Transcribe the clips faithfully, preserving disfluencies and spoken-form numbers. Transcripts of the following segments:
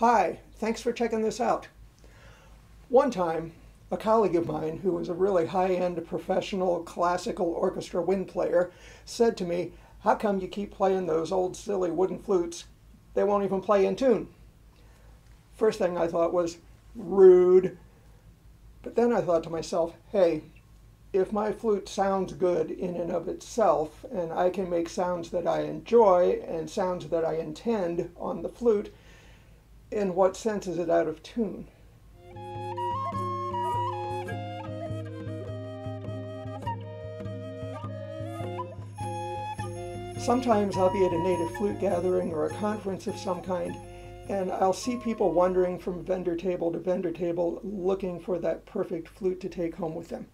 Hi, thanks for checking this out. One time, a colleague of mine who was a really high-end professional classical orchestra wind player said to me, "How come you keep playing those old silly wooden flutes? They won't even play in tune." First thing I thought was, rude. But then I thought to myself, hey, if my flute sounds good in and of itself, and I can make sounds that I enjoy and sounds that I intend on the flute, in what sense is it out of tune? Sometimes I'll be at a native flute gathering or a conference of some kind, and I'll see people wandering from vendor table to vendor table looking for that perfect flute to take home with them.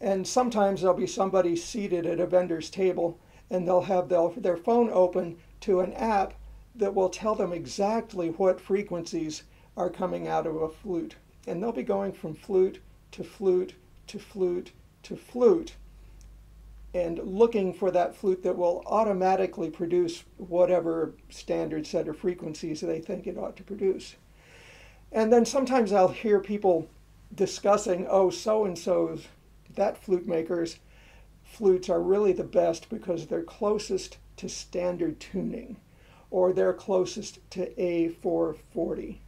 And sometimes there'll be somebody seated at a vendor's table, and they'll have their phone open to an app that will tell them exactly what frequencies are coming out of a flute. And they'll be going from flute to flute to flute to flute, and looking for that flute that will automatically produce whatever standard set of frequencies they think it ought to produce. And then sometimes I'll hear people discussing, oh, so-and-so's, that flute maker's flutes are really the best because they're closest to standard tuning, or they're closest to A four forty.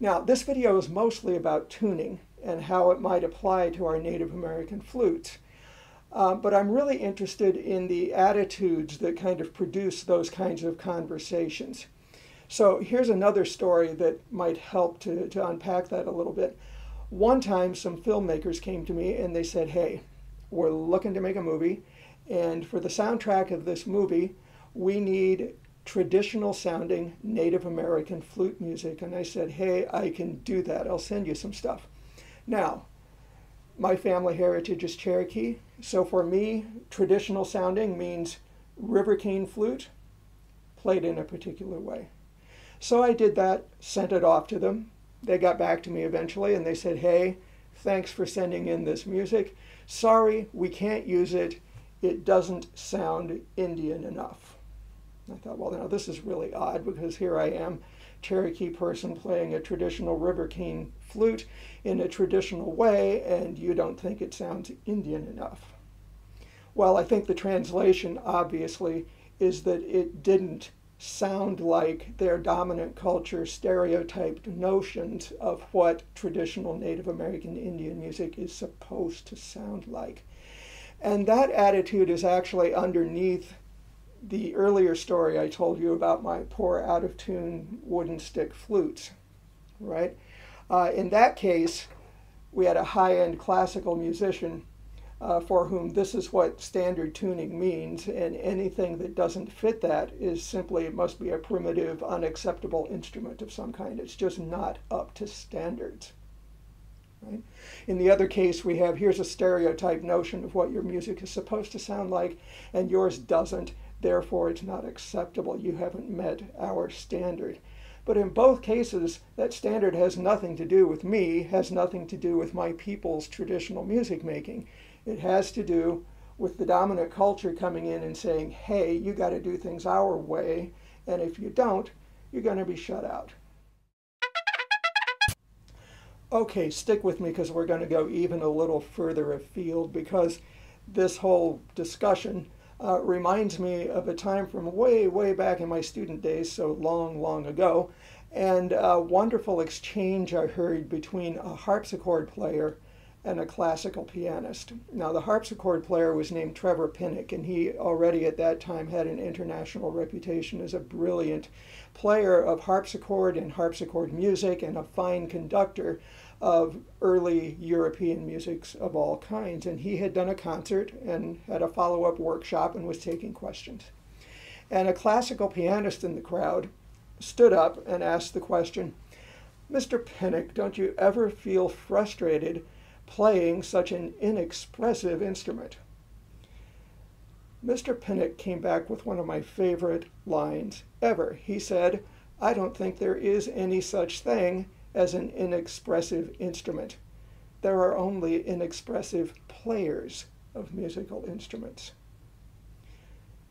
Now, this video is mostly about tuning and how it might apply to our Native American flutes. Uh, but I'm really interested in the attitudes that kind of produce those kinds of conversations. So here's another story that might help to, to unpack that a little bit. One time some filmmakers came to me and they said, hey, we're looking to make a movie, and for the soundtrack of this movie, we need traditional sounding Native American flute music. And I said, hey, I can do that. I'll send you some stuff. Now, my family heritage is Cherokee, so for me, traditional sounding means river cane flute played in a particular way. So I did that, sent it off to them. They got back to me eventually and they said, hey, thanks for sending in this music. Sorry, we can't use it. It doesn't sound Indian enough. I thought, well, now this is really odd, because here I am, Cherokee person playing a traditional river cane flute in a traditional way, and you don't think it sounds Indian enough. Well, I think the translation, obviously, is that it didn't sound like their dominant culture stereotyped notions of what traditional Native American Indian music is supposed to sound like. And that attitude is actually underneath the earlier story I told you about my poor out-of-tune wooden stick flutes, right? Uh, in that case, we had a high-end classical musician uh, for whom this is what standard tuning means, and anything that doesn't fit that is simply, it must be a primitive, unacceptable instrument of some kind. It's just not up to standards, right? In the other case, we have, here's a stereotype notion of what your music is supposed to sound like, and yours doesn't. Therefore, it's not acceptable. You haven't met our standard. But in both cases, that standard has nothing to do with me, has nothing to do with my people's traditional music making. It has to do with the dominant culture coming in and saying, hey, you got to do things our way, and if you don't, you're going to be shut out. Okay, stick with me, because we're going to go even a little further afield, because this whole discussion Uh, reminds me of a time from way, way back in my student days, so long, long ago, and a wonderful exchange I heard between a harpsichord player and a classical pianist. Now, the harpsichord player was named Trevor Pinnock, and he already at that time had an international reputation as a brilliant player of harpsichord and harpsichord music, and a fine conductor of early European musics of all kinds. And he had done a concert and had a follow-up workshop and was taking questions. And a classical pianist in the crowd stood up and asked the question, Mister Pinnock, don't you ever feel frustrated playing such an inexpressive instrument? Mister Pinnock came back with one of my favorite lines ever. He said, I don't think there is any such thing as an inexpressive instrument. There are only inexpressive players of musical instruments.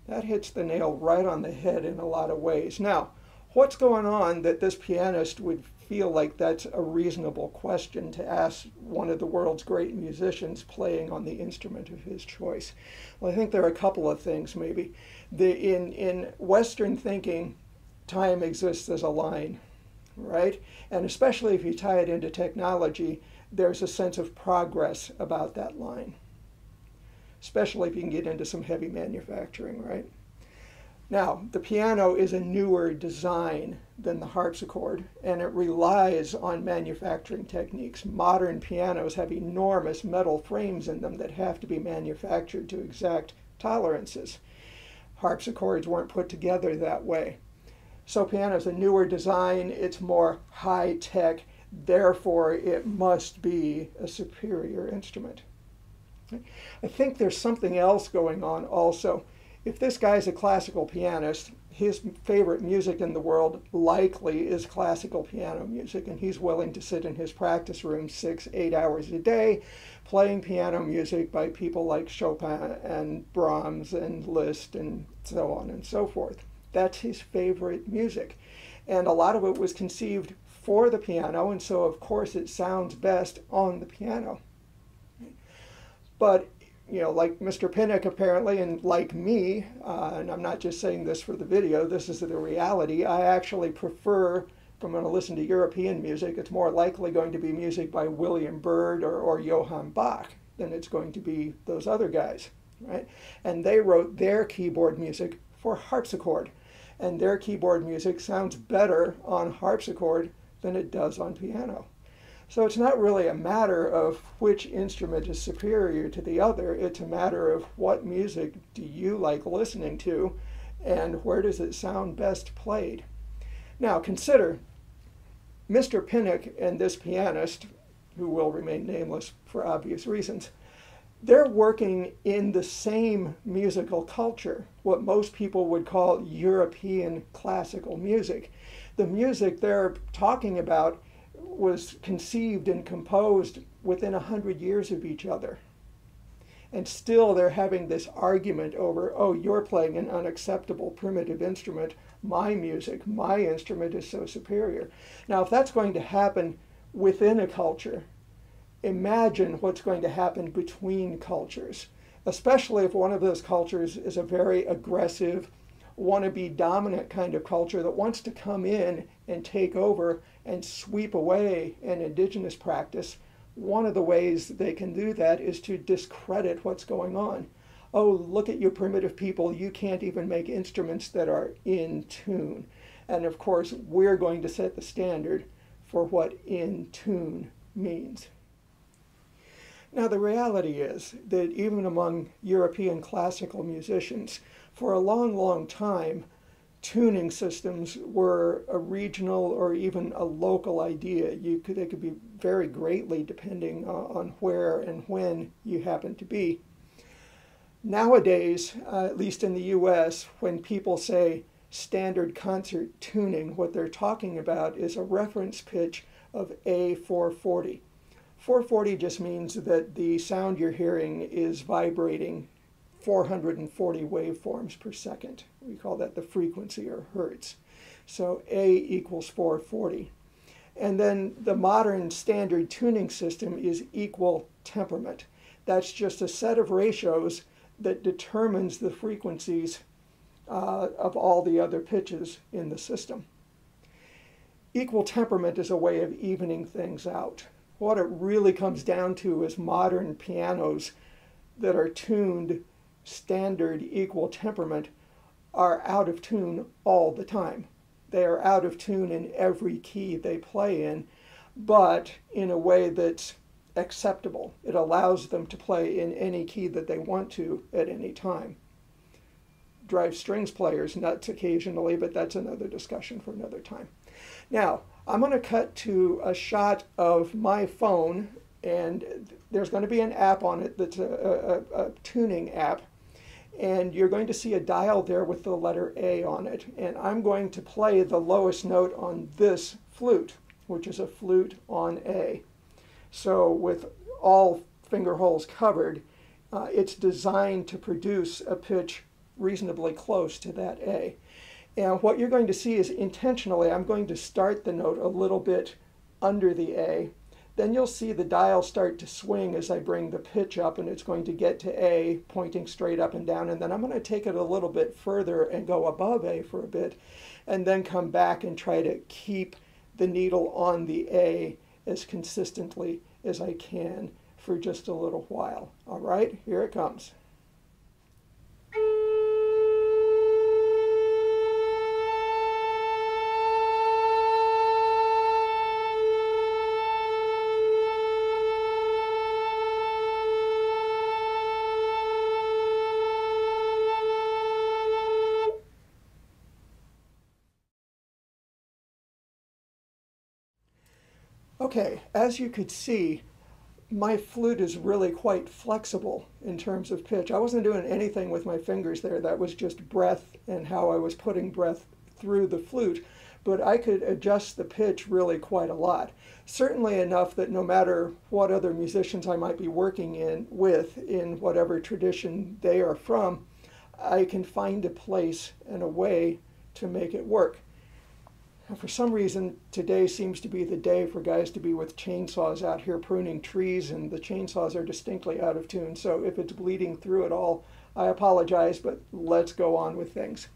That hits the nail right on the head in a lot of ways. Now, what's going on that this pianist would feel like that's a reasonable question to ask one of the world's great musicians playing on the instrument of his choice? Well, I think there are a couple of things maybe. The, in, in Western thinking, time exists as a line, right? And especially if you tie it into technology, there's a sense of progress about that line, especially if you can get into some heavy manufacturing, right? Now, the piano is a newer design than the harpsichord, and it relies on manufacturing techniques. Modern pianos have enormous metal frames in them that have to be manufactured to exact tolerances. Harpsichords weren't put together that way. So piano is a newer design, it's more high-tech, therefore it must be a superior instrument. I think there's something else going on also. If this guy's a classical pianist, his favorite music in the world likely is classical piano music, and he's willing to sit in his practice room six, eight hours a day playing piano music by people like Chopin and Brahms and Liszt and so on and so forth. That's his favorite music. And a lot of it was conceived for the piano, and so of course it sounds best on the piano. But you know, like Mister Pinnock apparently, and like me, uh, and I'm not just saying this for the video, this is the reality, I actually prefer, if I'm going to listen to European music, it's more likely going to be music by William Byrd or, or Johann Bach than it's going to be those other guys, right? And they wrote their keyboard music for harpsichord, and their keyboard music sounds better on harpsichord than it does on piano. So it's not really a matter of which instrument is superior to the other, it's a matter of what music do you like listening to and where does it sound best played. Now consider Mister Pinnock and this pianist, who will remain nameless for obvious reasons, they're working in the same musical culture, what most people would call European classical music. The music they're talking about was conceived and composed within a hundred years of each other. And still they're having this argument over, oh, you're playing an unacceptable primitive instrument, my music, my instrument is so superior. Now, if that's going to happen within a culture, imagine what's going to happen between cultures, especially if one of those cultures is a very aggressive, wannabe dominant kind of culture that wants to come in and take over and sweep away an indigenous practice. One of the ways they can do that is to discredit what's going on. Oh, look at you primitive people, you can't even make instruments that are in tune. And of course, we're going to set the standard for what in tune means. Now, the reality is that even among European classical musicians, for a long, long time, tuning systems were a regional or even a local idea. You could, they could be very greatly depending on where and when you happen to be. Nowadays, uh, at least in the U S, when people say standard concert tuning, what they're talking about is a reference pitch of A four forty. four forty just means that the sound you're hearing is vibrating four hundred forty waveforms per second. We call that the frequency or hertz. So A equals four forty. And then the modern standard tuning system is equal temperament. That's just a set of ratios that determines the frequencies uh, of all the other pitches in the system. Equal temperament is a way of evening things out. What it really comes down to is modern pianos that are tuned standard equal temperament are out of tune all the time. They are out of tune in every key they play in, but in a way that's acceptable. It allows them to play in any key that they want to at any time. Drives strings players nuts occasionally, but that's another discussion for another time. Now, I'm going to cut to a shot of my phone, and there's going to be an app on it that's a, a, a tuning app. And you're going to see a dial there with the letter A on it. And I'm going to play the lowest note on this flute, which is a flute on A. So with all finger holes covered, uh, it's designed to produce a pitch reasonably close to that A. And what you're going to see is intentionally, I'm going to start the note a little bit under the A. Then you'll see the dial start to swing as I bring the pitch up, and it's going to get to A, pointing straight up and down, and then I'm going to take it a little bit further and go above A for a bit, and then come back and try to keep the needle on the A as consistently as I can for just a little while. All right, here it comes. Okay, as you could see, my flute is really quite flexible in terms of pitch. I wasn't doing anything with my fingers there. That was just breath and how I was putting breath through the flute. But I could adjust the pitch really quite a lot. Certainly enough that no matter what other musicians I might be working in with, in whatever tradition they are from, I can find a place and a way to make it work. For some reason, today seems to be the day for guys to be with chainsaws out here pruning trees, and the chainsaws are distinctly out of tune. So if it's bleeding through at all, I apologize, but let's go on with things.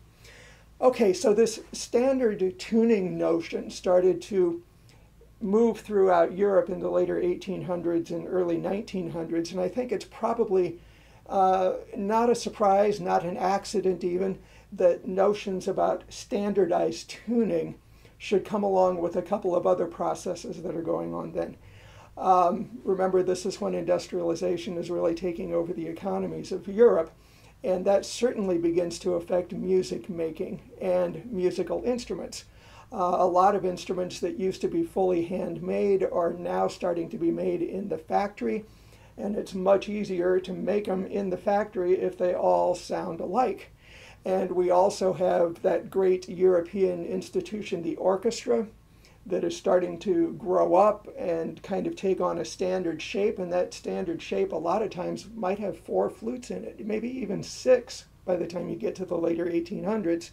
Okay, so this standard tuning notion started to move throughout Europe in the later eighteen hundreds and early nineteen hundreds, and I think it's probably uh, not a surprise, not an accident even, that notions about standardized tuning should come along with a couple of other processes that are going on then. Um, remember, this is when industrialization is really taking over the economies of Europe, and that certainly begins to affect music making and musical instruments. Uh, a lot of instruments that used to be fully handmade are now starting to be made in the factory, and it's much easier to make them in the factory if they all sound alike. And we also have that great European institution, the orchestra, that is starting to grow up and kind of take on a standard shape. And that standard shape a lot of times might have four flutes in it, maybe even six by the time you get to the later eighteen hundreds.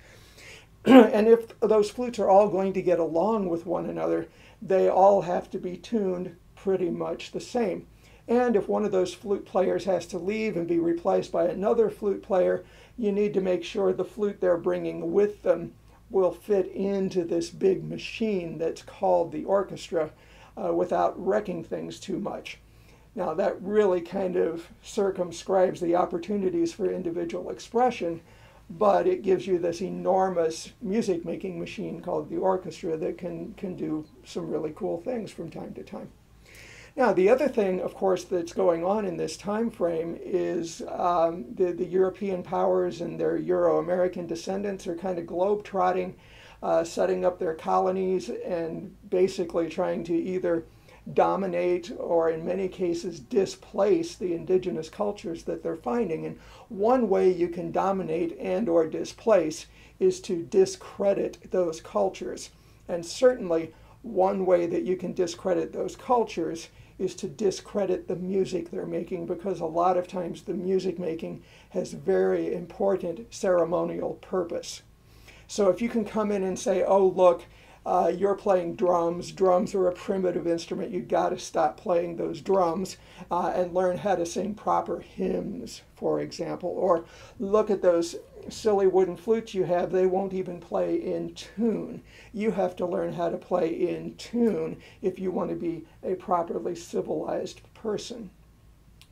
And if those flutes are all going to get along with one another, they all have to be tuned pretty much the same. And if one of those flute players has to leave and be replaced by another flute player, you need to make sure the flute they're bringing with them will fit into this big machine that's called the orchestra uh, without wrecking things too much. Now, that really kind of circumscribes the opportunities for individual expression, but it gives you this enormous music-making machine called the orchestra that can, can do some really cool things from time to time. Now, the other thing, of course, that's going on in this time frame is um, the, the European powers and their Euro-American descendants are kind of globe-trotting, uh, setting up their colonies and basically trying to either dominate or, in many cases, displace the indigenous cultures that they're finding. And one way you can dominate and or displace is to discredit those cultures. And certainly, one way that you can discredit those cultures is to discredit the music they're making, because a lot of times the music making has very important ceremonial purpose. So if you can come in and say, oh, look, uh, you're playing drums, drums are a primitive instrument, you've got to stop playing those drums uh, and learn how to sing proper hymns, for example. Or look at those silly wooden flutes you have, they won't even play in tune. You have to learn how to play in tune if you want to be a properly civilized person.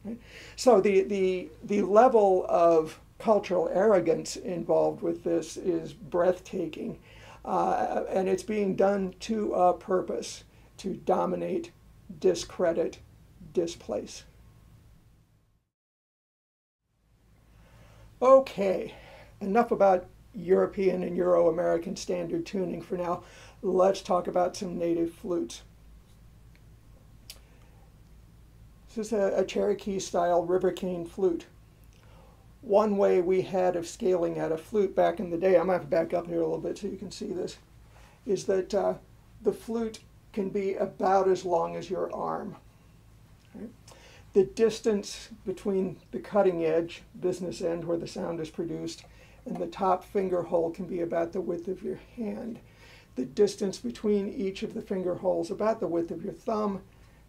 Right? So the, the, the level of cultural arrogance involved with this is breathtaking, uh, and it's being done to a purpose, to dominate, discredit, displace. Okay. Enough about European and Euro-American standard tuning for now. Let's talk about some native flutes. This is a, a Cherokee-style river cane flute. One way we had of scaling out a flute back in the day, I'm going to have to back up here a little bit so you can see this, is that uh, the flute can be about as long as your arm. Right? The distance between the cutting edge, business end where the sound is produced, and the top finger hole can be about the width of your hand. The distance between each of the finger holes about the width of your thumb.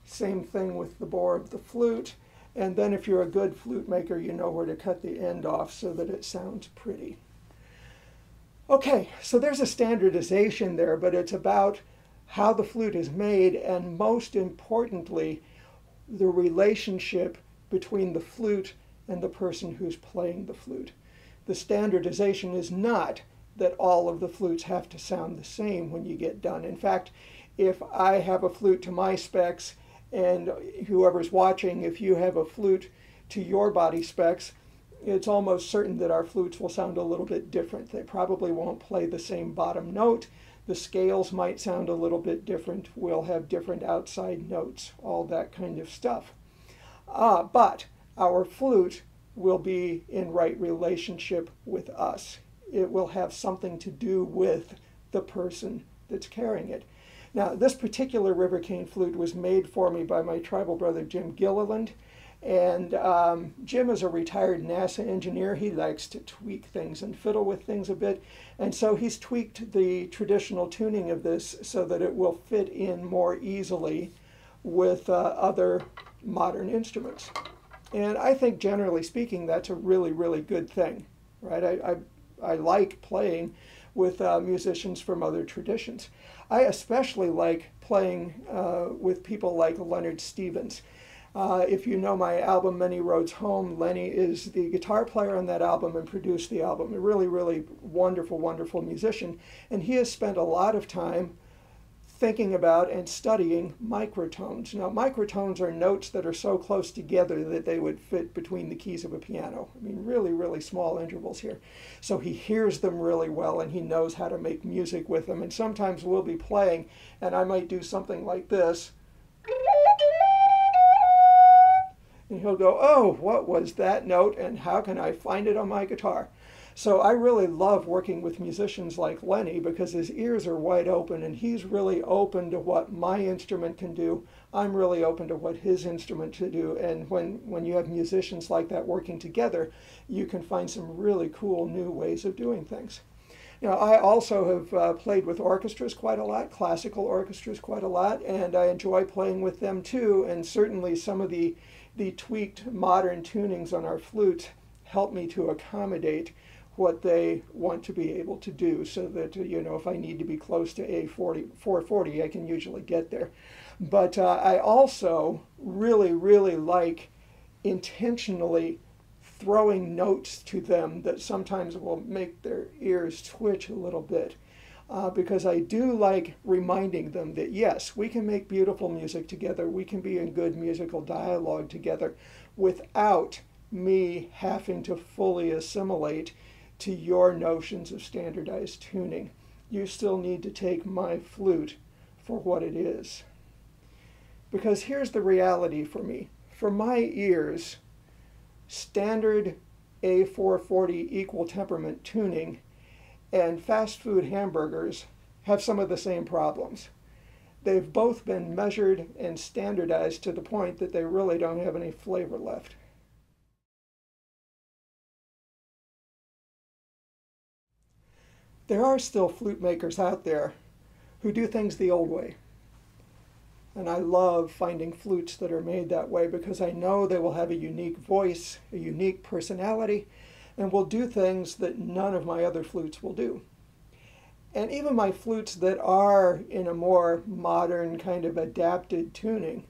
Same thing with the bore of the flute. And then if you're a good flute maker, you know where to cut the end off so that it sounds pretty. Okay, so there's a standardization there, but it's about how the flute is made, and most importantly, the relationship between the flute and the person who's playing the flute. The standardization is not that all of the flutes have to sound the same when you get done. In fact, if I have a flute to my specs, and whoever's watching, if you have a flute to your body specs, it's almost certain that our flutes will sound a little bit different. They probably won't play the same bottom note. The scales might sound a little bit different. We'll have different outside notes, all that kind of stuff. Uh, but our flute will be in right relationship with us. It will have something to do with the person that's carrying it. Now, this particular river cane flute was made for me by my tribal brother, Jim Gilliland. And um, Jim is a retired NASA engineer. He likes to tweak things and fiddle with things a bit. And so he's tweaked the traditional tuning of this so that it will fit in more easily with uh, other modern instruments. And I think, generally speaking, that's a really, really good thing, right? I, I, I like playing with uh, musicians from other traditions. I especially like playing uh, with people like Leonard Stevens. Uh, if you know my album, Many Roads Home, Lenny is the guitar player on that album and produced the album. A really, really wonderful, wonderful musician. And he has spent a lot of time thinking about and studying microtones. Now, microtones are notes that are so close together that they would fit between the keys of a piano. I mean, really, really small intervals here. So he hears them really well, and he knows how to make music with them. And sometimes we'll be playing, and I might do something like this. And he'll go, oh, what was that note, and how can I find it on my guitar? So I really love working with musicians like Lenny because his ears are wide open and he's really open to what my instrument can do. I'm really open to what his instrument can do. And when, when you have musicians like that working together, you can find some really cool new ways of doing things. Now, I also have uh, played with orchestras quite a lot, classical orchestras quite a lot, and I enjoy playing with them too. And certainly some of the, the tweaked modern tunings on our flutes help me to accommodate what they want to be able to do so that, you know, if I need to be close to A four forty, I can usually get there. But uh, I also really, really like intentionally throwing notes to them that sometimes will make their ears twitch a little bit uh, because I do like reminding them that, yes, we can make beautiful music together. We can be in good musical dialogue together without me having to fully assimilate to your notions of standardized tuning. You still need to take my flute for what it is. Because here's the reality for me. For my ears, standard A four forty equal temperament tuning and fast food hamburgers have some of the same problems. They've both been measured and standardized to the point that they really don't have any flavor left. There are still flute makers out there who do things the old way. And I love finding flutes that are made that way because I know they will have a unique voice, a unique personality, and will do things that none of my other flutes will do. And even my flutes that are in a more modern kind of adapted tuning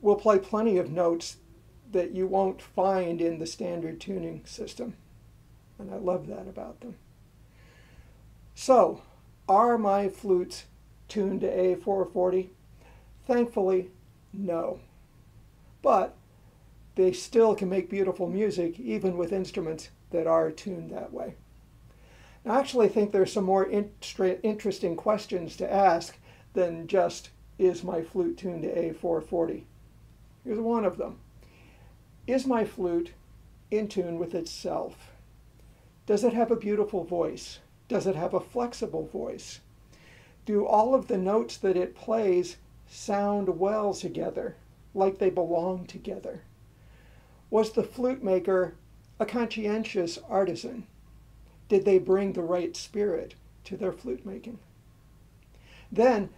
will play plenty of notes that you won't find in the standard tuning system. And I love that about them. So, are my flutes tuned to A four forty? Thankfully, no. But they still can make beautiful music even with instruments that are tuned that way. Now, I actually think there's some more interesting questions to ask than just, is my flute tuned to A four forty? Here's one of them. Is my flute in tune with itself? Does it have a beautiful voice? Does it have a flexible voice? Do all of the notes that it plays sound well together, like they belong together? Was the flute maker a conscientious artisan? did they bring the right spirit to their flute making? Then,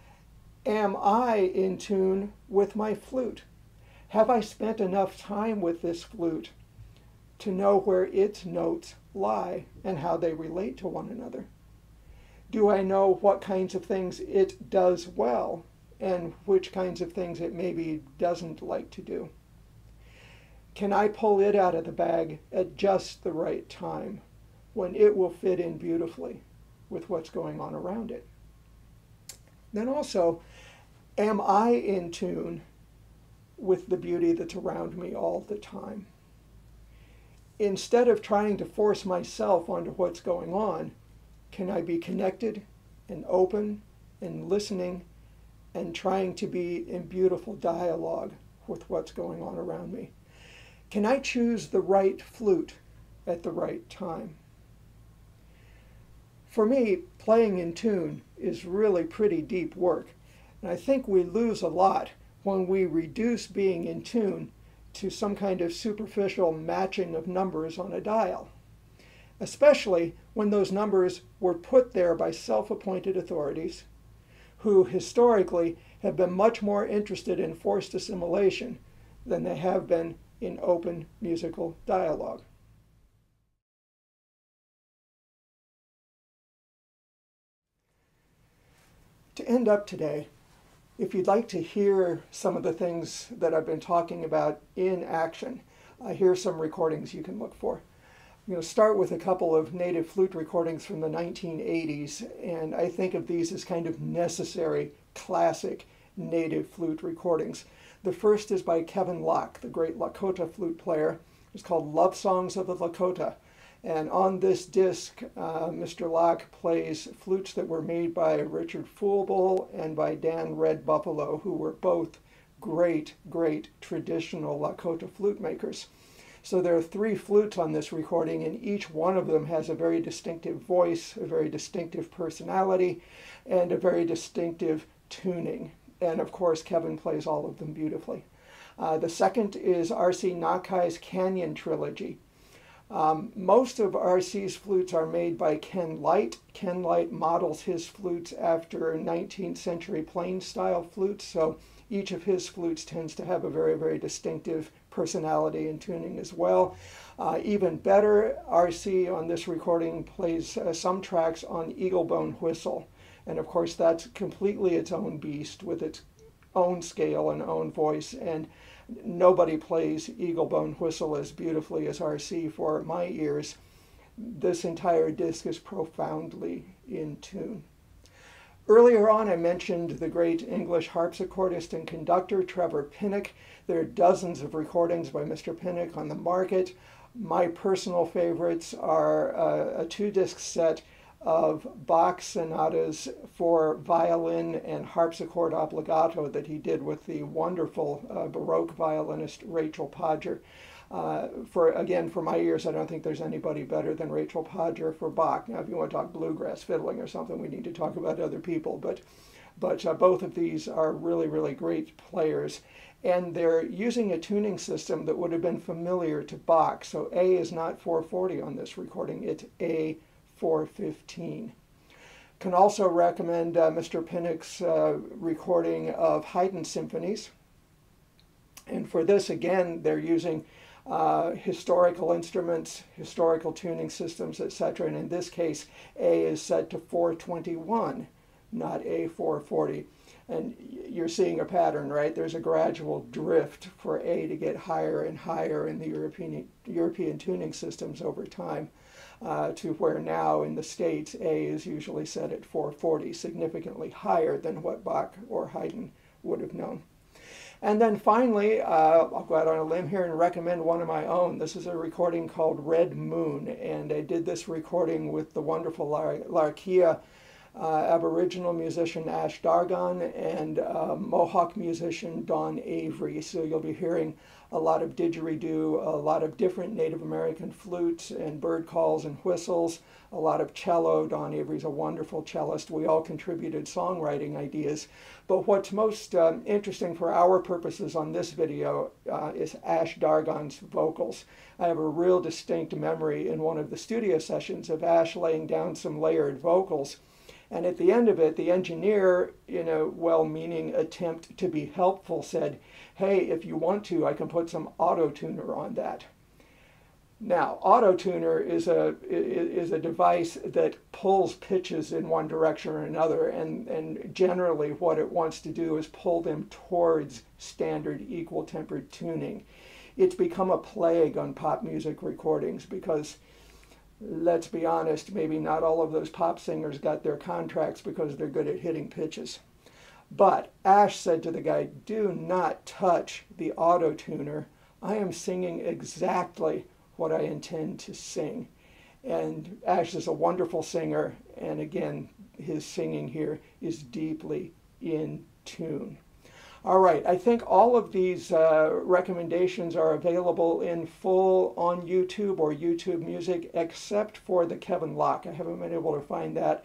am I in tune with my flute? Have I spent enough time with this flute to know where its notes lie and how they relate to one another? Do I know what kinds of things it does well and which kinds of things it maybe doesn't like to do? Can I pull it out of the bag at just the right time when it will fit in beautifully with what's going on around it? Then also, am I in tune with the beauty that's around me all the time? Instead of trying to force myself onto what's going on, can I be connected and open and listening and trying to be in beautiful dialogue with what's going on around me? Can I choose the right flute at the right time? For me, playing in tune is really pretty deep work, and I think we lose a lot when we reduce being in tune to some kind of superficial matching of numbers on a dial, especially when those numbers were put there by self-appointed authorities who historically have been much more interested in forced assimilation than they have been in open musical dialogue. To end up today, if you'd like to hear some of the things that I've been talking about in action, uh, here are some recordings you can look for. I'm going to start with a couple of native flute recordings from the nineteen eighties, and I think of these as kind of necessary, classic native flute recordings. The first is by Kevin Locke, the great Lakota flute player. It's called Love Songs of the Lakota. And on this disc, uh, Mister Locke plays flutes that were made by Richard Fulbel and by Dan Red Buffalo, who were both great, great traditional Lakota flute makers. So there are three flutes on this recording, and each one of them has a very distinctive voice, a very distinctive personality, and a very distinctive tuning. And of course, Kevin plays all of them beautifully. Uh, the second is R C Nakai's Canyon Trilogy. Um, most of R C's flutes are made by Ken Light. Ken Light models his flutes after nineteenth century plain style flutes, so each of his flutes tends to have a very, very distinctive personality and tuning as well. Uh, even better, R C on this recording plays uh, some tracks on Eaglebone Whistle. And of course, that's completely its own beast with its own scale and own voice. And nobody plays Eaglebone Whistle as beautifully as R C for my ears. This entire disc is profoundly in tune. Earlier on, I mentioned the great English harpsichordist and conductor, Trevor Pinnock. There are dozens of recordings by Mister Pinnock on the market. My personal favorites are uh, a two-disc set of Bach sonatas for violin and harpsichord obbligato that he did with the wonderful uh, Baroque violinist Rachel Podger. Uh, for, again, for my ears, I don't think there's anybody better than Rachel Podger for Bach. Now, if you want to talk bluegrass fiddling or something, we need to talk about other people, but, but uh, both of these are really, really great players. And they're using a tuning system that would have been familiar to Bach. So A is not four forty on this recording, it's A four fifteen. Can also recommend uh, Mister Pinnock's uh, recording of Haydn symphonies. And for this, again, they're using uh, historical instruments, historical tuning systems, et cetera. And in this case, A is set to four twenty-one, not A four forty. And you're seeing a pattern, right? There's a gradual drift for A to get higher and higher in the European, European tuning systems over time. Uh, to where now in the States, A is usually set at four forty, significantly higher than what Bach or Haydn would have known. And then finally, uh, I'll go out on a limb here and recommend one of my own. This is a recording called Red Moon, and I did this recording with the wonderful Larkia uh, Aboriginal musician Ash Dargan and uh, Mohawk musician Dawn Avery. So you'll be hearing a lot of didgeridoo, a lot of different Native American flutes and bird calls and whistles, a lot of cello. Dawn Avery's a wonderful cellist. We all contributed songwriting ideas. But what's most um, interesting for our purposes on this video uh, is Ash Dargan's vocals. I have a real distinct memory in one of the studio sessions of Ash laying down some layered vocals. And at the end of it, the engineer, in a well-meaning attempt to be helpful, said, hey, if you want to, I can put some auto-tuner on that. Now, auto-tuner is a, is a device that pulls pitches in one direction or another, and, and generally what it wants to do is pull them towards standard equal-tempered tuning. It's become a plague on pop music recordings because, let's be honest, maybe not all of those pop singers got their contracts because they're good at hitting pitches. But Ash said to the guy, do not touch the auto-tuner. I am singing exactly what I intend to sing. And Ash is a wonderful singer, and again, his singing here is deeply in tune. All right, I think all of these uh, recommendations are available in full on YouTube or YouTube Music, except for the Kevin Locke. I haven't been able to find that.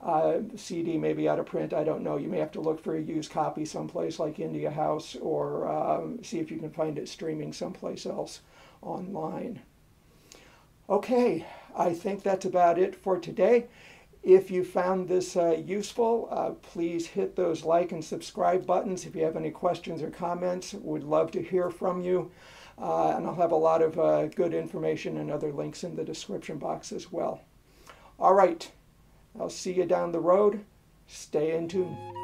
Uh, C D may be out of print, I don't know. You may have to look for a used copy someplace like India House, or um, see if you can find it streaming someplace else online. Okay, I think that's about it for today. If you found this uh, useful, uh, please hit those like and subscribe buttons. If you have any questions or comments, we'd love to hear from you. Uh, and I'll have a lot of uh, good information and other links in the description box as well. All right, I'll see you down the road. Stay in tune.